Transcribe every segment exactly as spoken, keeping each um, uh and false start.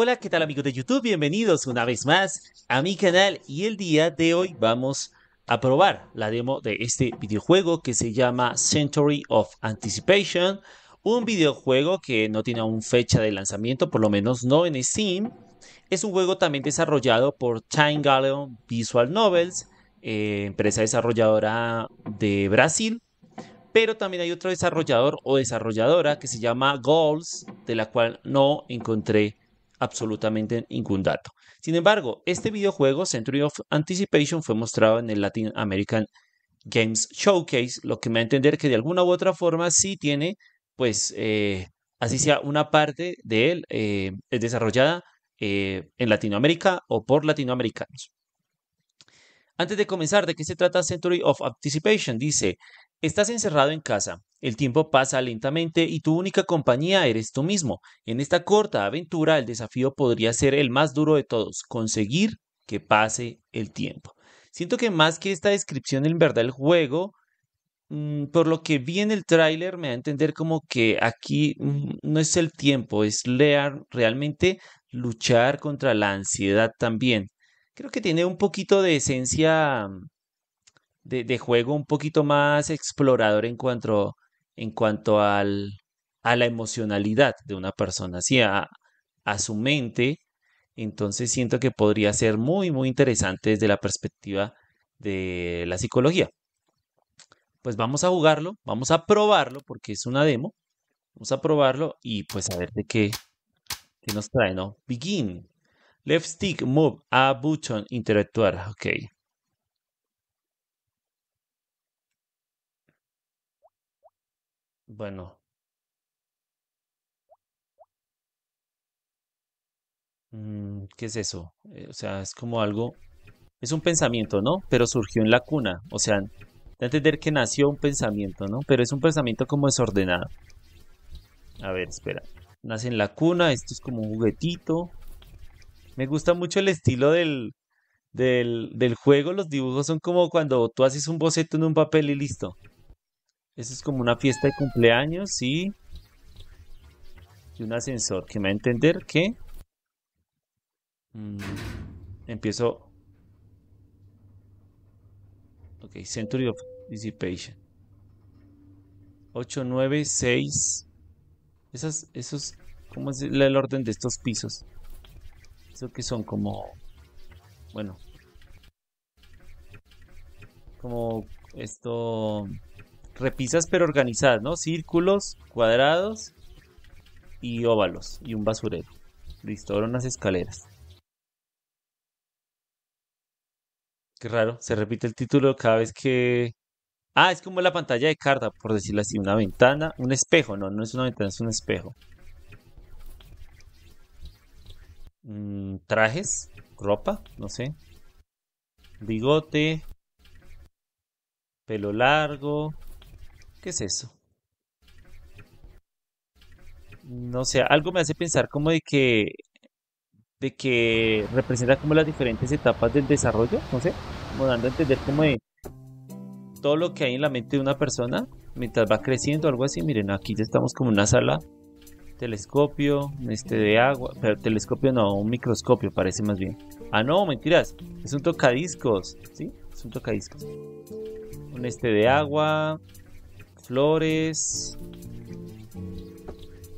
Hola, ¿qué tal amigos de YouTube? Bienvenidos una vez más a mi canal y el día de hoy vamos a probar la demo de este videojuego que se llama Century of Anticipation, un videojuego que no tiene aún fecha de lanzamiento, por lo menos no en Steam. Es un juego también desarrollado por Time Galleon Visual Novels, eh, empresa desarrolladora de Brasil, pero también hay otro desarrollador o desarrolladora que se llama Goals, de la cual no encontré absolutamente ningún dato. Sin embargo, este videojuego Century of Anticipation fue mostrado en el Latin American Games Showcase, lo que me da a entender que de alguna u otra forma sí tiene, pues, eh, así sea una parte de él eh, es desarrollada eh, en Latinoamérica o por latinoamericanos. Antes de comenzar, ¿de qué se trata Century of Anticipation? Dice: estás encerrado en casa, el tiempo pasa lentamente y tu única compañía eres tú mismo. En esta corta aventura el desafío podría ser el más duro de todos, conseguir que pase el tiempo. Siento que más que esta descripción en verdad el juego, mmm, por lo que vi en el tráiler me da a entender como que aquí mmm, no es el tiempo, es leer, realmente luchar contra la ansiedad también. Creo que tiene un poquito de esencia De, de juego un poquito más explorador en cuanto, en cuanto al, a la emocionalidad de una persona, sí, a, a su mente. Entonces siento que podría ser muy, muy interesante desde la perspectiva de la psicología. Pues vamos a jugarlo, vamos a probarlo, porque es una demo. Vamos a probarlo y pues a ver de qué, qué nos trae, ¿no? Begin. Left stick, move, A button, interactuar. Ok. Bueno. ¿Qué es eso? O sea, es como algo... Es un pensamiento, ¿no? Pero surgió en la cuna. O sea, de entender que nació un pensamiento, ¿no? Pero es un pensamiento como desordenado. A ver, espera. Nace en la cuna. Esto es como un juguetito. Me gusta mucho el estilo del, del, del juego. Los dibujos son como cuando tú haces un boceto en un papel y listo. Eso es como una fiesta de cumpleaños, sí. Y un ascensor que me va a entender que... Mm, empiezo... Ok, Century of Dissipation. ocho, nueve, seis... Esas, esos... ¿Cómo es el orden de estos pisos? Eso que son como... Bueno. Como esto... Repisas pero organizadas, ¿no? Círculos, cuadrados y óvalos. Y un basurero. Listo, ahora unas escaleras. Qué raro, se repite el título cada vez que... Ah, es como la pantalla de carta, por decirlo así. Una ventana, un espejo. No, no es una ventana, es un espejo. Mm, trajes, ropa, no sé. Bigote. Pelo largo... ¿Qué es eso? No sé, algo me hace pensar como de que... De que representa como las diferentes etapas del desarrollo, no sé. Como dando a entender como de... Todo lo que hay en la mente de una persona mientras va creciendo, algo así. Miren, aquí ya estamos como en una sala. Telescopio, este de agua... Pero telescopio no, un microscopio parece más bien. Ah no, mentiras, es un tocadiscos, ¿sí? Es un tocadiscos. Un este de agua... Flores.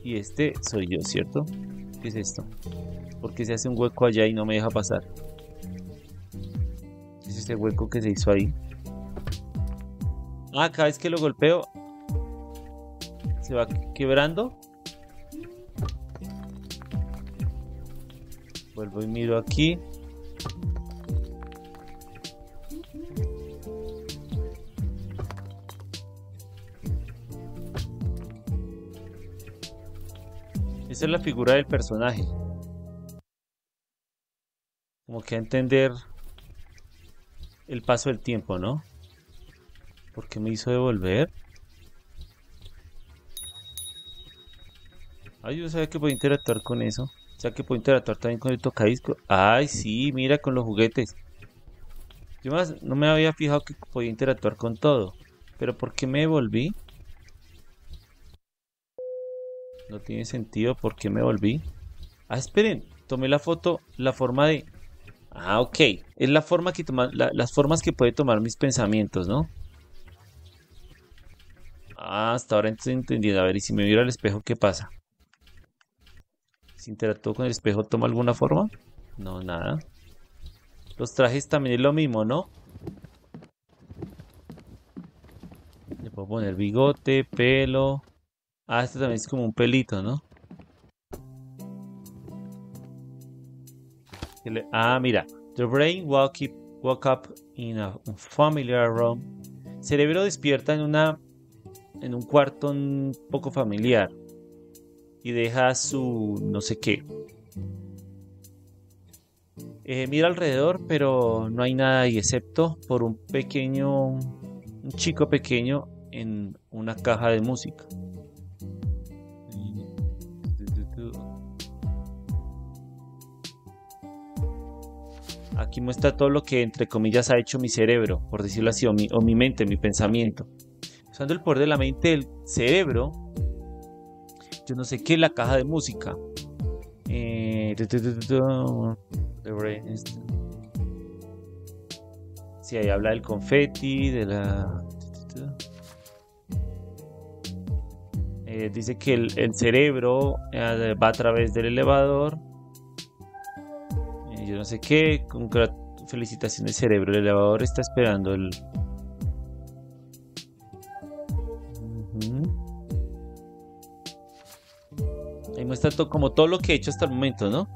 Y este soy yo, ¿cierto? ¿Qué es esto? ¿Por qué se hace un hueco allá y no me deja pasar? ¿Es este hueco que se hizo ahí? Ah, cada vez que lo golpeo se va quebrando. Vuelvo y miro aquí. Esa es la figura del personaje. Como que a entender el paso del tiempo, ¿no? ¿Por qué me hizo devolver? Ay, yo sabía que podía interactuar con eso. O sea, que puedo interactuar también con el tocadiscos. Ay, sí, mira, con los juguetes. Yo más no me había fijado que podía interactuar con todo. Pero ¿por qué me devolví? No tiene sentido por qué me volví. Ah, esperen. tomé la foto, la forma de... Ah, ok. Es la forma que toma, la, las formas que puede tomar mis pensamientos, ¿no? Ah, hasta ahora estoy entendiendo. A ver, y si me miro al espejo, ¿qué pasa? Si interactúo con el espejo, ¿toma alguna forma? No, nada. Los trajes también es lo mismo, ¿no? Le puedo poner bigote, pelo... Ah, esto también es como un pelito, ¿no? Ah, mira. The brain woke up in a familiar room. El cerebro despierta en una... en un cuarto un poco familiar. Y deja su... no sé qué. Eh, mira alrededor, pero no hay nada ahí, excepto por un pequeño... un chico pequeño en una caja de música. Aquí muestra todo lo que, entre comillas, ha hecho mi cerebro, por decirlo así, o mi, o mi mente, mi pensamiento. Usando el poder de la mente del cerebro, yo no sé qué es la caja de música. Eh... Sí, ahí habla del confeti, de la... Eh, dice que el, el cerebro eh, va a través del elevador. Yo no sé qué, felicitaciones cerebro, el elevador está esperando el... Uh-huh. Ahí muestra todo, como todo lo que he hecho hasta el momento, ¿no?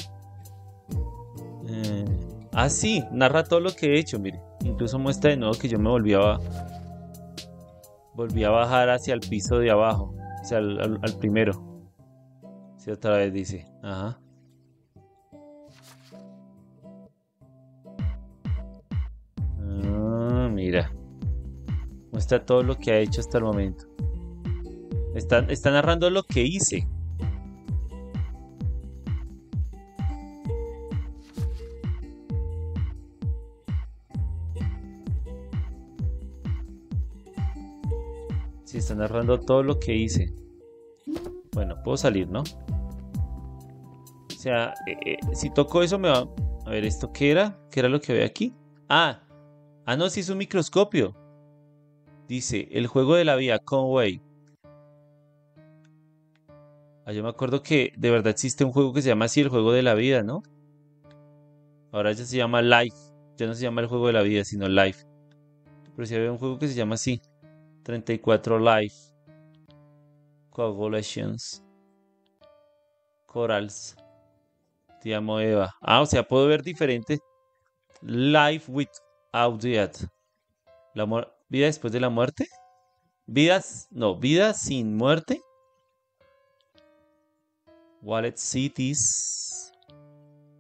Eh... Ah, sí, narra todo lo que he hecho, mire. Incluso muestra de nuevo que yo me volví a... Volví a bajar hacia el piso de abajo, o sea, al, al, al primero. Sí, otra vez dice, ajá. Mira, muestra todo lo que ha hecho hasta el momento. Está, está narrando lo que hice. Sí, está narrando todo lo que hice. Bueno, puedo salir, ¿no? O sea, eh, eh, si toco eso me va... A ver, ¿esto qué era? ¿Qué era lo que veo aquí? Ah, Ah, no, sí es un microscopio. Dice, el juego de la vida, Conway. Ah, yo me acuerdo que de verdad existe un juego que se llama así, el juego de la vida, ¿no? Ahora ya se llama Life. Ya no se llama el juego de la vida, sino Life. Pero sí había un juego que se llama así. treinta y cuatro Life. Coagulations. Corals. Te llamo Eva. Ah, o sea, puedo ver diferentes. Life with... Audiat. La vida después de la muerte. Vidas. No, vida sin muerte. Wallet Cities.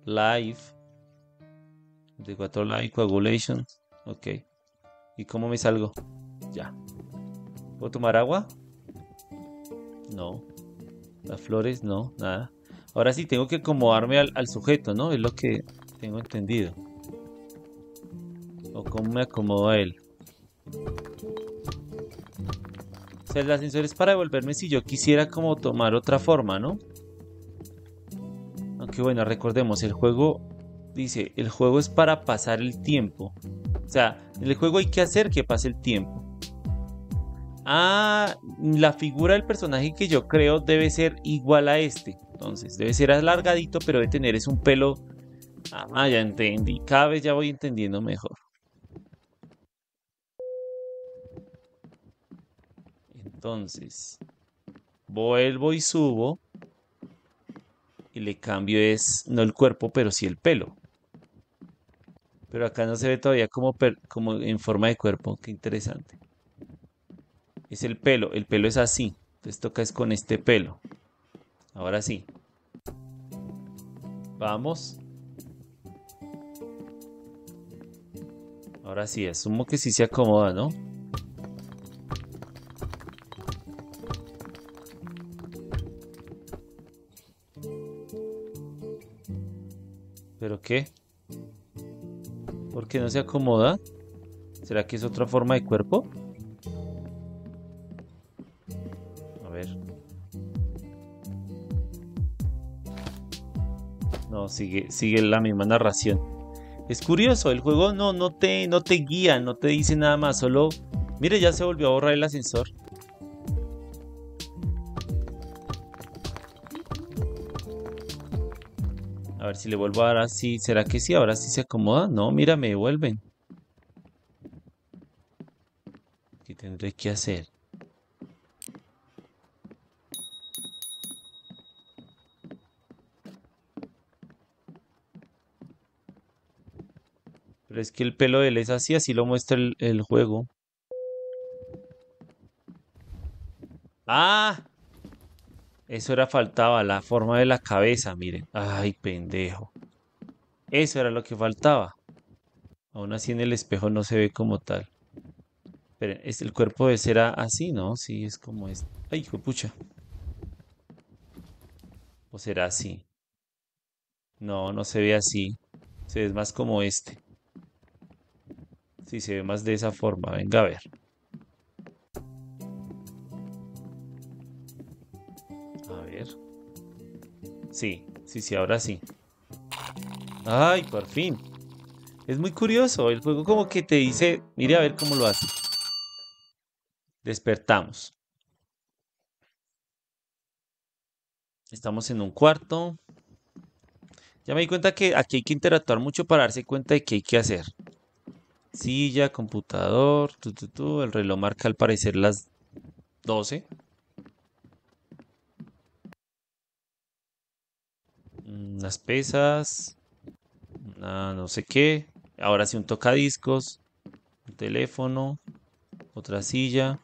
Life. De cuatro Life Coagulations. Ok. ¿Y cómo me salgo? Ya. ¿Puedo tomar agua? No. Las flores, no, nada. Ahora sí tengo que acomodarme al, al sujeto, ¿no? Es lo que tengo entendido. O cómo me acomodo a él. O sea, el ascensor es para devolverme si yo quisiera como tomar otra forma, ¿no? Aunque bueno, recordemos, el juego dice, el juego es para pasar el tiempo. O sea, en el juego hay que hacer que pase el tiempo. Ah, la figura del personaje que yo creo debe ser igual a este. Entonces, debe ser alargadito, pero debe tener es un pelo... Ah, ya entendí. Cada vez ya voy entendiendo mejor. Entonces, vuelvo y subo y le cambio es, no el cuerpo, pero sí el pelo. Pero acá no se ve todavía como, per, como en forma de cuerpo, qué interesante. Es el pelo, el pelo es así, entonces toca es con este pelo. Ahora sí. Vamos. Ahora sí, asumo que sí se acomoda, ¿no? ¿Pero qué? ¿Por qué no se acomoda? ¿Será que es otra forma de cuerpo? A ver. No, no, sigue, sigue la misma narración. Es curioso, el juego no, no, te, no te guía, no te dice nada más, solo... Mire, ya se volvió a borrar el ascensor. A ver si le vuelvo a dar así. ¿Será que sí? Ahora sí se acomoda. No, mira, me devuelven. ¿Qué tendré que hacer? Pero es que el pelo de él es así, así lo muestra el, el juego. ¡Ah! Eso era, faltaba la forma de la cabeza, miren. ¡Ay, pendejo! Eso era lo que faltaba. Aún así en el espejo no se ve como tal. Pero es, el cuerpo de será así, ¿no? Sí, es como este. ¡Ay, hijo de pucha! ¿O será así? No, no se ve así. Se ve más como este. Sí, se ve más de esa forma. Venga, a ver. Sí, sí, sí, ahora sí. ¡Ay, por fin! Es muy curioso, el juego como que te dice... Mire a ver cómo lo hace. Despertamos. Estamos en un cuarto. Ya me di cuenta que aquí hay que interactuar mucho para darse cuenta de qué hay que hacer. Silla, computador, tu, tu, tu. El reloj marca al parecer las doce. Unas pesas, una no sé qué, ahora sí un tocadiscos, un teléfono, otra silla,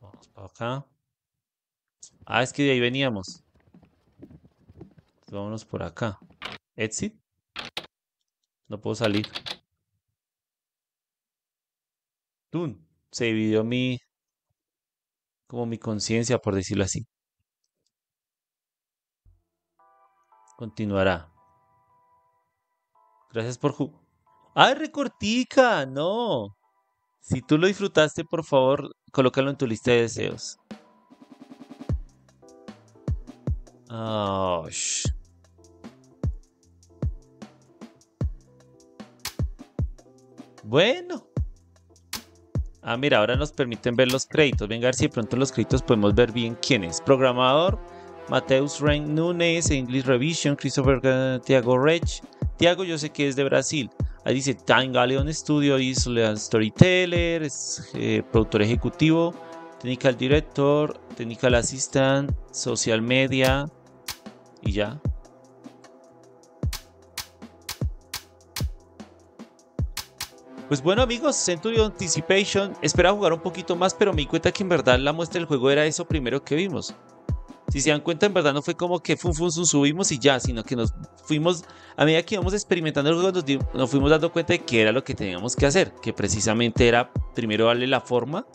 vamos para acá, ah es que de ahí veníamos, entonces vámonos por acá, exit, no puedo salir, ¡tun! Se dividió mi, como mi conciencia por decirlo así. Continuará. Gracias por jugar. ¡Ay, recortica! ¡No! Si tú lo disfrutaste, por favor, colócalo en tu lista de deseos. Oh, bueno. Ah, mira, ahora nos permiten ver los créditos. Venga, a ver si de pronto los créditos podemos ver bien quién es. Programador... Mateus Rain Nunes, English Revision, Christopher, uh, Thiago Rech. Thiago yo sé que es de Brasil. Ahí dice Time Galleon Studio, Isle of Storyteller, es, eh, productor ejecutivo, technical director, technical assistant, social media y ya. Pues bueno amigos, Century of Anticipation, esperaba jugar un poquito más, pero me di cuenta que en verdad la muestra del juego era eso primero que vimos. Si se dan cuenta, en verdad no fue como que fun, fun, fun, subimos y ya, sino que nos fuimos, a medida que íbamos experimentando el juego, nos, di, nos fuimos dando cuenta de que era lo que teníamos que hacer, que precisamente era primero darle la forma,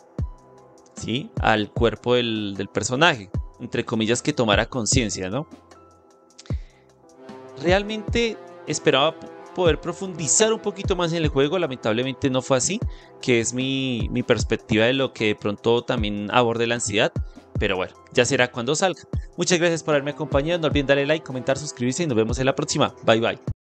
¿sí?, al cuerpo del, del personaje, entre comillas, que tomara conciencia, ¿no? Realmente esperaba poder profundizar un poquito más en el juego, lamentablemente no fue así, que es mi, mi perspectiva de lo que de pronto también aborde la ansiedad. Pero bueno, ya será cuando salga. Muchas gracias por haberme acompañado. No olviden darle like, comentar, suscribirse y nos vemos en la próxima. Bye bye.